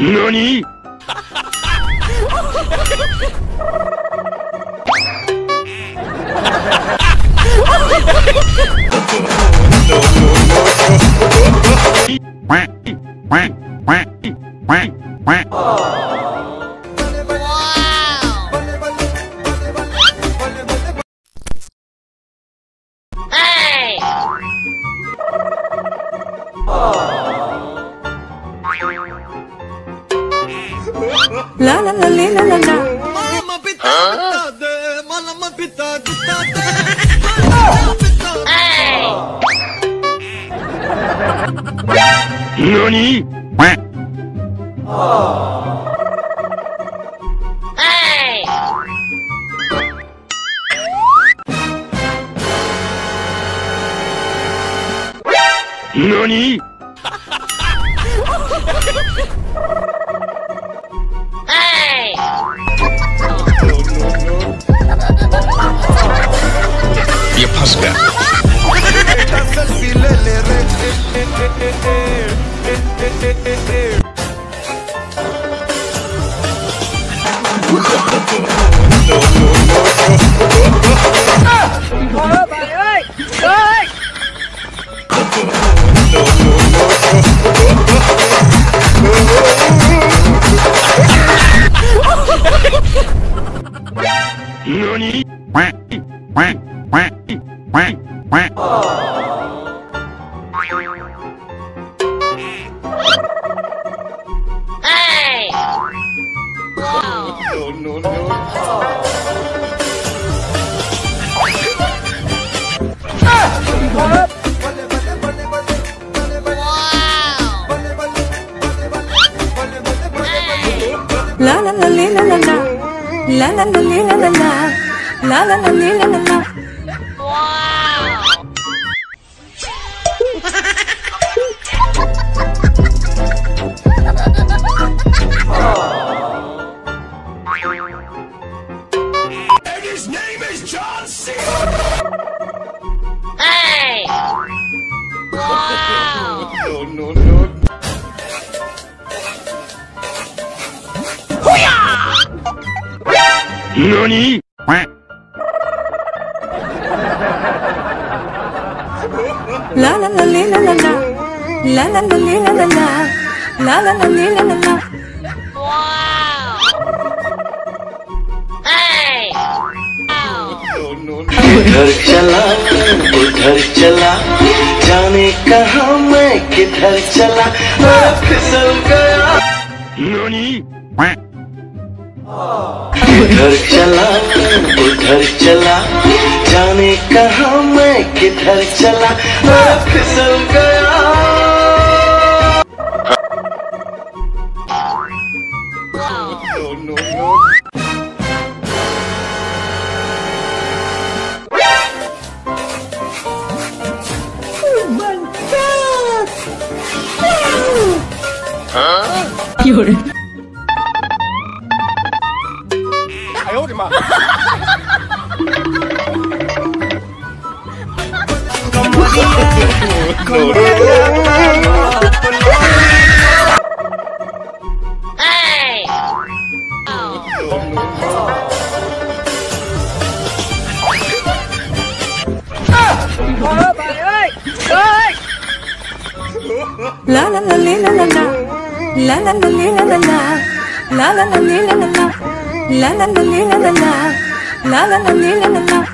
NANI?! La la la la la la la. Mama pita de, mama pita de. Nani? Hey. Nani? Your husband. Nani? La la la la la la. La la la la la la. La la la la la la. Wow. And his name is John C. Hey. Wow. No. NANI?! La la la la la la. La la la la la la. La la la la la la. Wow! Hey! Udhar chala, udhar chala, jaane kahan main kidhar chala, main phisal gaya. NANI?! उधर चला जाने कहाँ मैं किधर चला मैं फिसल गया oh Hey! La la la la la la. La la la la la la. La la la la la la. La la la la la la. La la la la la la.